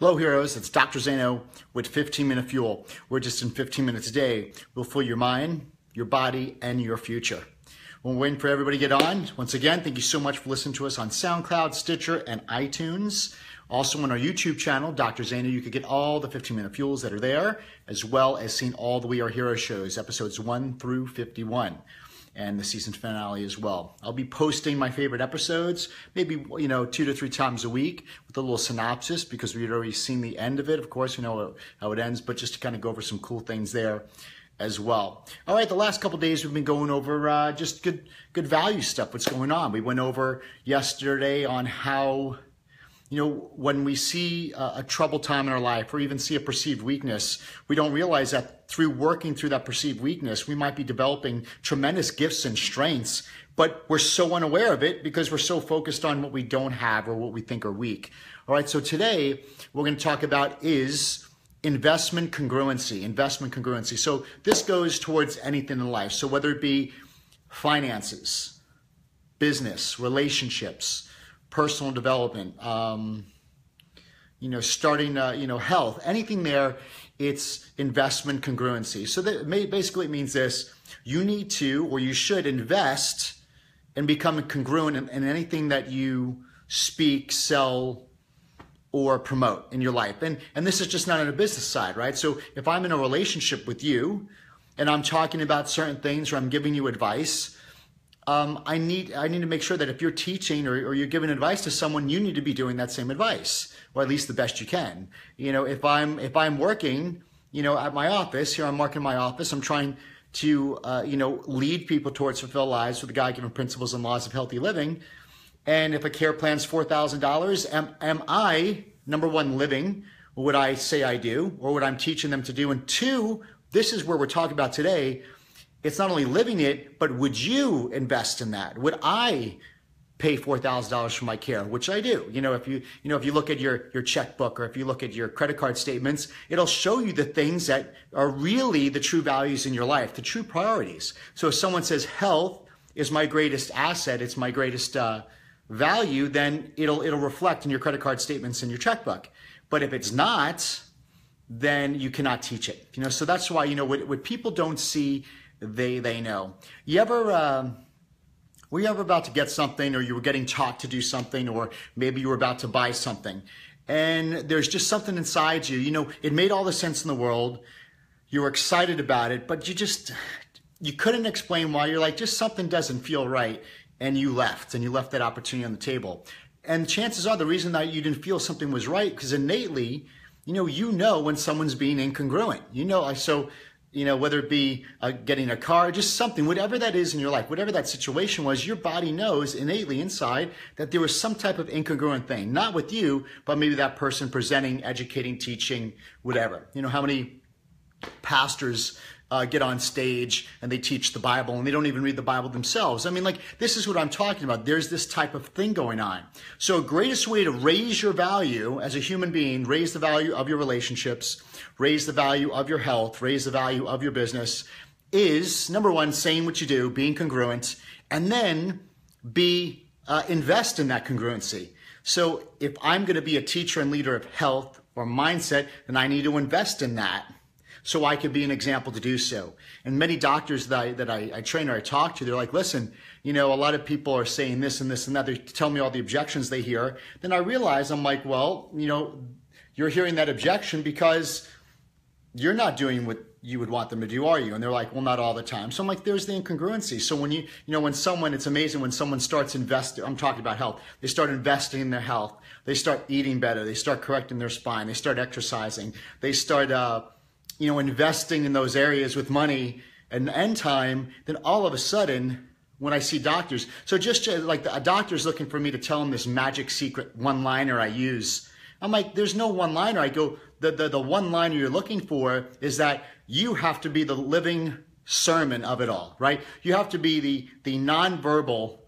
Hello heroes, it's Dr. Zaino with 15 Minute Fuel, where just in 15 minutes a day, we'll fuel your mind, your body, and your future. We're waiting for everybody to get on. Once again, thank you so much for listening to us on SoundCloud, Stitcher, and iTunes. Also on our YouTube channel, Dr. Zaino, you can get all the 15 Minute Fuels that are there, as well as seeing all the We Are Heroes shows, episodes 1 through 51. And the season finale as well. I'll be posting my favorite episodes, maybe, 2 to 3 times a week with a little synopsis because we'd already seen the end of it. Of course, we know how it ends, but just to kind of go over some cool things there as well. All right, the last couple of days we've been going over just good value stuff, what's going on. We went over yesterday on how, when we see a troubled time in our life or even see a perceived weakness, we don't realize that through working through that perceived weakness, we might be developing tremendous gifts and strengths, but we're so unaware of it because we're so focused on what we don't have or what we think are weak. All right, so today we're going to talk about is investment congruency, So this goes towards anything in life. So whether it be finances, business, relationships, personal development, starting, health, anything there, it's investment congruency. So that basically means this, you need to, or you should invest and become congruent in anything that you speak, sell, or promote in your life. And this is just not on a business side, right? So if I'm in a relationship with you and I'm talking about certain things or I'm giving you advice, I need to make sure that if you're teaching or you're giving advice to someone, you need to be doing that same advice, or at least the best you can. If I'm working, at my office here, I'm working my office. I'm trying to lead people towards fulfilled lives with the God-given principles and laws of healthy living. And if a care plan's $4,000, am I number one living what I say I do, or what I'm teaching them to do? And two, this is where we're talking about today. It's not only living it, but would you invest in that? Would I pay $4,000 for my care, which I do? If you look at your checkbook or if you look at your credit card statements, it'll show you the things that are really the true values in your life, the true priorities. So if someone says health is my greatest asset, it's my greatest value, then it'll reflect in your credit card statements and your checkbook. But if it's not, then you cannot teach it. So that's why what people don't see, they know. You ever, were you ever about to get something, or you were getting taught to do something, or maybe you were about to buy something, and there's just something inside you, it made all the sense in the world, you were excited about it, but you couldn't explain why. You're like, just something doesn't feel right, and you left that opportunity on the table. And chances are the reason that you didn't feel something was right, because innately, you know when someone's being incongruent, whether it be getting a car, just something, whatever that is in your life, whatever that situation was, your body knows innately inside that there was some type of incongruent thing, not with you, but maybe that person presenting, educating, teaching, whatever. How many pastors get on stage and they teach the Bible and they don't even read the Bible themselves? This is what I'm talking about. There's this type of thing going on. So the greatest way to raise your value as a human being, raise the value of your relationships, raise the value of your health, raise the value of your business, is number one, saying what you do, being congruent, and then invest in that congruency. So if I'm going to be a teacher and leader of health or mindset, then I need to invest in that so I could be an example to do so. And many doctors that I train or I talk to, they're like, listen, a lot of people are saying this and this and that. They tell me all the objections they hear. Then I realize, I'm like, well, you're hearing that objection because you're not doing what you would want them to do, are you? And they're like, well, not all the time. So I'm like, there's the incongruency. So when it's amazing when someone starts investing, I'm talking about health, they start investing in their health. They start eating better. They start correcting their spine. They start exercising. They start, investing in those areas with money and time, then all of a sudden, when I see doctors, so just like a doctor's looking for me to tell him this magic secret one-liner I use, I'm like, there's no one-liner. I go, the one-liner you're looking for is that you have to be the living sermon of it all, right? You have to be the non-verbal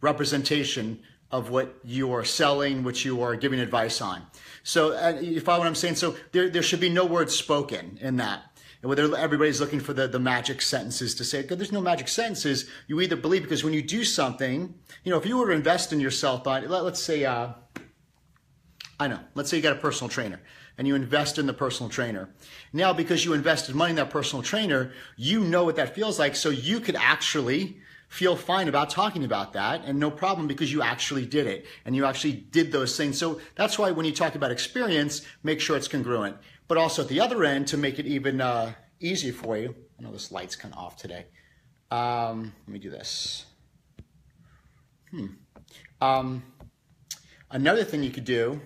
representation of what you are selling, what you are giving advice on. So you follow what I'm saying? So there should be no words spoken in that. And whether everybody's looking for the magic sentences to say, there's no magic sentences. You either believe, because when you do something, if you were to invest in yourself, let's say I know. Let's say you got a personal trainer and you invest in the personal trainer. Now, because you invested money in that personal trainer, you know what that feels like. So you could actually feel fine about talking about that and no problem because you actually did it and you actually did those things. So that's why when you talk about experience, make sure it's congruent. But also at the other end to make it even easier for you. I know this light's kind of off today. Let me do this. Another thing you could do,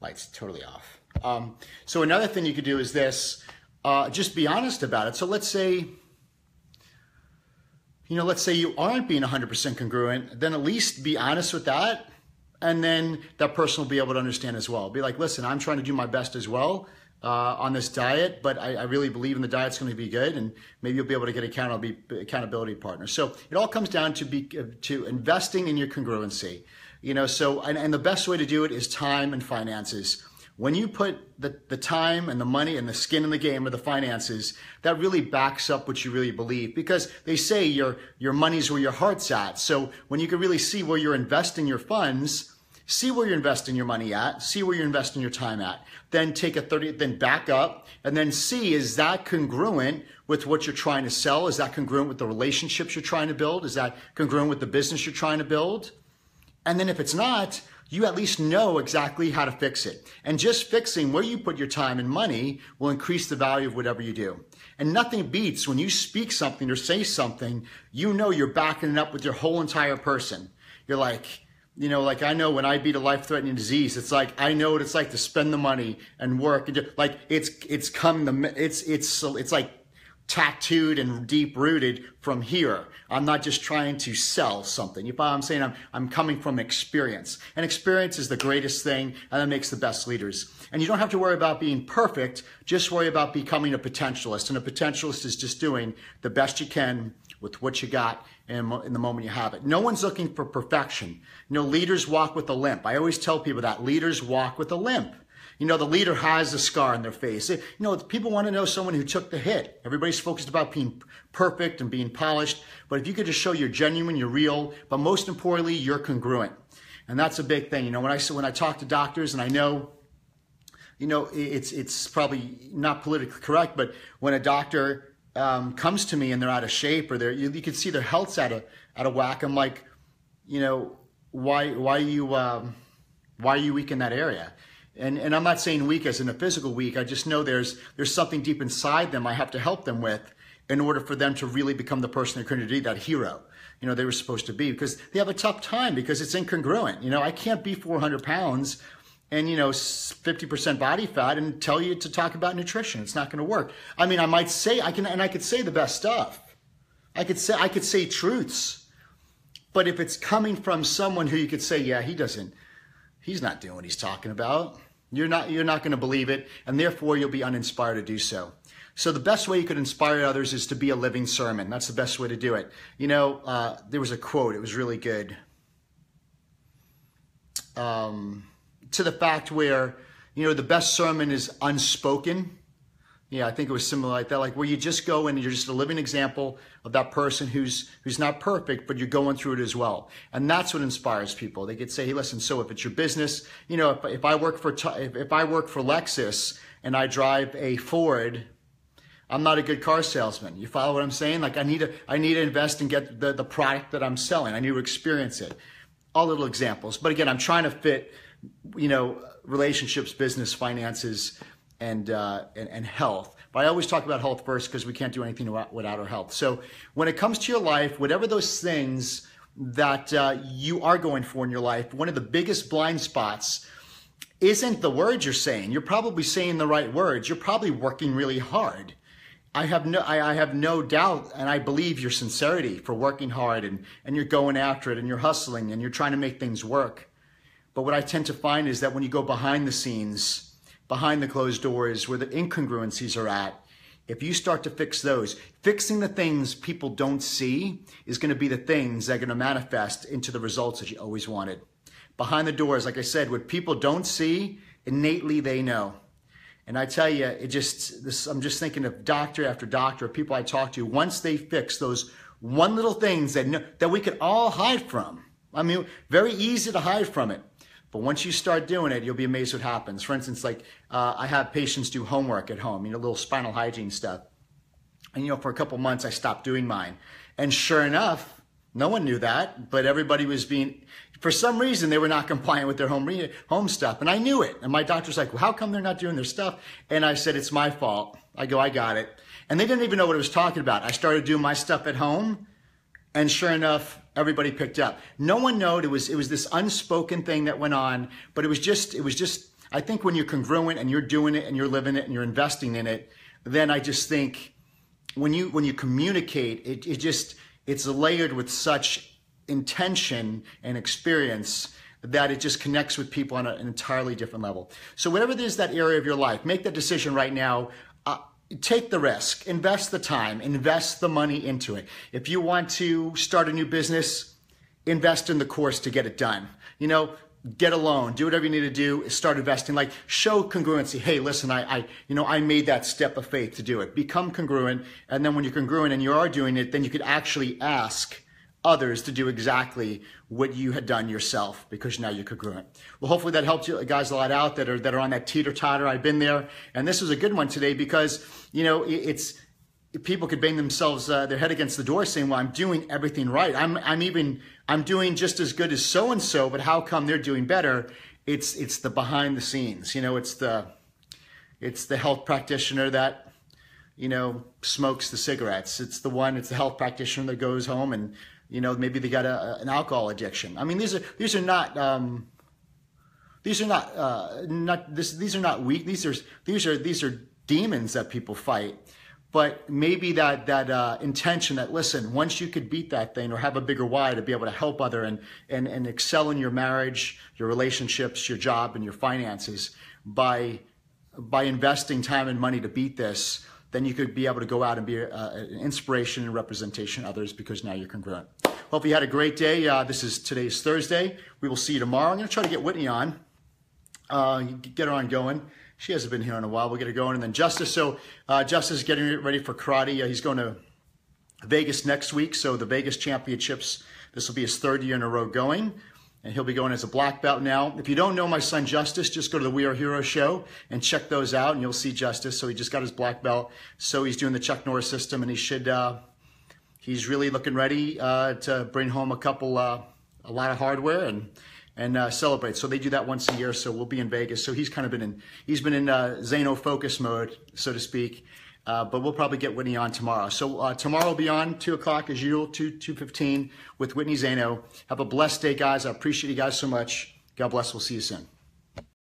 light's totally off. So another thing you could do is this, just be honest about it. So let's say, let's say you aren't being 100% congruent, then at least be honest with that. And then that person will be able to understand as well. Be like, listen, I'm trying to do my best as well on this diet, but I really believe in the diet's going to be good, and maybe you'll be able to get accountability partner. So it all comes down to investing in your congruency, So and the best way to do it is time and finances. When you put the time and the money and the skin in the game or the finances, that really backs up what you really believe, because they say your money's where your heart's at. So when you can really see where you're investing your funds, see where you're investing your money at, see where you're investing your time at, then take a 30, then back up and then see, is that congruent with what you're trying to sell? Is that congruent with the relationships you're trying to build? Is that congruent with the business you're trying to build? And then if it's not, you at least know exactly how to fix it. And just fixing where you put your time and money will increase the value of whatever you do. And nothing beats when you speak something or say something, you're backing it up with your whole entire person. You're like, like I know when I beat a life-threatening disease, it's like I know what it's like to spend the money and work and just, like it's like tattooed and deep-rooted from here. I'm not just trying to sell something. You know what I'm saying? I'm coming from experience, and experience is the greatest thing, and that makes the best leaders. And you don't have to worry about being perfect. Just worry about becoming a potentialist, and a potentialist is just doing the best you can with what you got in the moment you have it. No one's looking for perfection. Leaders walk with a limp. I always tell people that leaders walk with a limp. The leader has a scar on their face. People want to know someone who took the hit. Everybody's focused about being perfect and being polished. But if you could just show you're genuine, you're real, but most importantly, you're congruent. And that's a big thing. When I talk to doctors, and I know, it's probably not politically correct, but when a doctor comes to me and they're out of shape or you can see their health's out of whack, I'm like, why are you weak in that area? And I'm not saying weak as in a physical weak. I just know there's something deep inside them I have to help them with in order for them to really become the person they're going to be, that hero, they were supposed to be, because they have a tough time because it's incongruent. I can't be 400 pounds and, 50% body fat and tell you to talk about nutrition. It's not going to work. I mean, I might say I could say the best stuff. I could say truths, but if it's coming from someone who you could say, yeah, he's not doing what he's talking about. You're not going to believe it, and therefore you'll be uninspired to do so. So the best way you could inspire others is to be a living sermon. That's the best way to do it. There was a quote. It was really good. To the fact where, the best sermon is unspoken. Yeah, I think it was similar like that, like where you just go and you're just a living example of that person who's not perfect, but you're going through it as well. And that's what inspires people. They could say, hey, listen, so if it's your business, if I work for, if I work for Lexus and I drive a Ford, I'm not a good car salesman. You follow what I'm saying? Like I need to invest and get the product that I'm selling. I need to experience it. All little examples. But again, I'm trying to fit, relationships, business, finances, and health. But I always talk about health first because we can't do anything without our health. So when it comes to your life, whatever those things that you are going for in your life, one of the biggest blind spots isn't the words you're saying. You're probably saying the right words. You're probably working really hard. I have no doubt, and I believe your sincerity for working hard and you're going after it and you're hustling and you're trying to make things work. But what I tend to find is that when you go behind the scenes, behind the closed doors, where the incongruencies are at, if you start to fix those, fixing the things people don't see is going to be the things that are going to manifest into the results that you always wanted. Behind the doors, like I said, what people don't see, innately they know. And I tell you, I'm just thinking of doctor after doctor, people I talk to, once they fix those one little things that we could all hide from. I mean, very easy to hide from it. But once you start doing it, you'll be amazed what happens. For instance, like I have patients do homework at home, you know, little spinal hygiene stuff. And, you know, for a couple months, I stopped doing mine. And sure enough, no one knew that, but everybody was being, for some reason, they were not compliant with their home stuff. And I knew it. And my doctor's like, well, how come they're not doing their stuff? And I said, it's my fault. I go, I got it. And they didn't even know what I was talking about. I started doing my stuff at home. And sure enough, everybody picked up. No one knowed. It was this unspoken thing that went on, but it was just, I think when you're congruent and you're doing it and you're living it and you're investing in it, then I just think when you communicate, it's layered with such intention and experience that it just connects with people on an entirely different level. So whatever it is, that area of your life, make that decision right now. Take the risk, invest the time, invest the money into it. If you want to start a new business, invest in the course to get it done. You know, get a loan, do whatever you need to do, start investing, like show congruency. Hey, listen, I made that step of faith to do it. Become congruent. And then when you're congruent and you are doing it, then you could actually ask others to do exactly what you had done yourself, because now you're congruent. Well, hopefully that helped you guys a lot out that are on that teeter-totter. I've been there, and this was a good one today because, you know, it's people could bang themselves their head against the door saying, well, I'm doing everything right. I'm doing just as good as so-and-so, but how come they're doing better? It's the behind the scenes, you know, it's the health practitioner that, you know, smokes the cigarettes. It's the health practitioner that goes home and, you know, maybe they got an alcohol addiction. I mean, these are demons that people fight. But maybe that intention that, listen, once you could beat that thing or have a bigger why to be able to help other and excel in your marriage, your relationships, your job, and your finances by investing time and money to beat this, then you could be able to go out and be an inspiration and representation to others because now you're congruent. Hope you had a great day. This is today's Thursday. We will see you tomorrow. I'm going to try to get Whitney on, get her on going. She hasn't been here in a while. We'll get her going. And then Justice. So Justice is getting ready for karate. He's going to Vegas next week. So the Vegas Championships, this will be his third year in a row going. And he'll be going as a black belt now. If you don't know my son Justice, just go to the We Are Heroes show and check those out, and you'll see Justice. So he just got his black belt. So he's doing the Chuck Norris system, and he should. He's really looking ready to bring home a lot of hardware and celebrate. So they do that once a year. So we'll be in Vegas. So he's kind of been in Zaino focus mode, so to speak. But we'll probably get Whitney on tomorrow. So tomorrow will be on 2 o'clock as usual, 2:15 with Whitney Zaino. Have a blessed day, guys. I appreciate you guys so much. God bless. We'll see you soon.